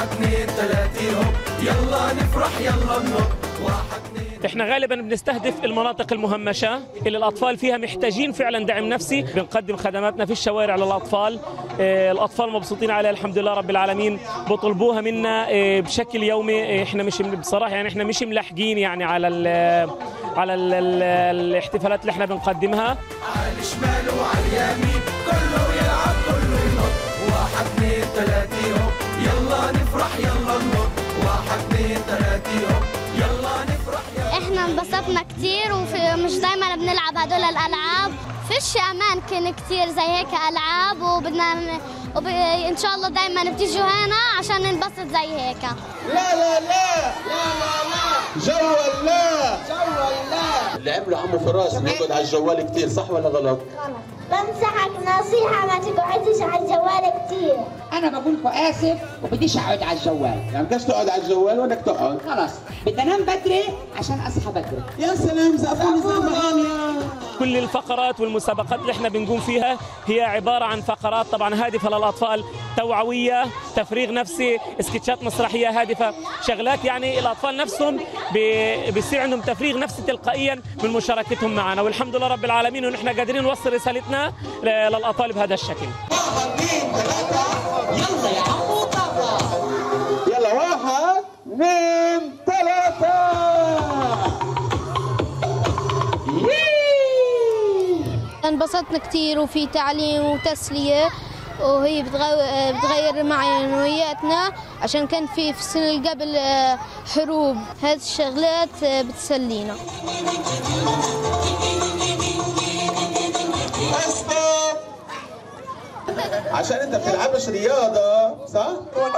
1 2 3 هوب يلا نفرح يلا ننط. احنا غالبا بنستهدف المناطق المهمشه اللي الاطفال فيها محتاجين فعلا دعم نفسي، بنقدم خدماتنا في الشوارع للاطفال، الاطفال مبسوطين عليها الحمد لله رب العالمين، بطلبوها منا بشكل يومي. احنا مش بصراحه يعني احنا مش ملاحقين يعني على ال الاحتفالات اللي احنا بنقدمها. على الشمال وعلى اليمين كله يلعب كله ينط، 1 2 3 هوب يلا نفرح يلا ننط، 1 2 3 هوب يلا نفرح يلا. احنا انبسطنا كتير ومش دايما بنلعب هدول الالعاب، فيش اماكن كتير زي هيك العاب، ان شاء الله دايما بتيجوا هنا عشان ننبسط زي هيك. لا لا لا لا لا لا جو لا جو لا. اللي عمله عمو فراس انه يقعد على الجوال كتير، صح ولا غلط؟ غلط. بنصحك نصيحه ما تقعدش على الجوال كتير. انا بقول لكم اسف وبديش اقعد على الجوال. يعني بدكش تقعد على الجوال وانك تقعد؟ خلاص بدنا ننام بدري عشان اصحى بدري. يا سلام زقفوني زقفوني. كل الفقرات والمسابقات اللي احنا بنقوم فيها هي عباره عن فقرات طبعا هادفه للاطفال، توعويه، تفريغ نفسي، سكتشات مسرحيه هادفه، شغلات يعني الاطفال نفسهم بيصير عندهم تفريغ نفسي تلقائيا من مشاركتهم معنا، والحمد لله رب العالمين ونحن قادرين نوصل رسالتنا للاطفال بهذا الشكل. يلا يا عمو طبعا. يلا 1 2 3. انبسطنا كتير وفي تعليم وتسلية، وهي بتغير معنوياتنا عشان كان في السنة اللي قبل حروب، هذه الشغلات بتسلينا. عشان انت بتلعبش رياضة صح؟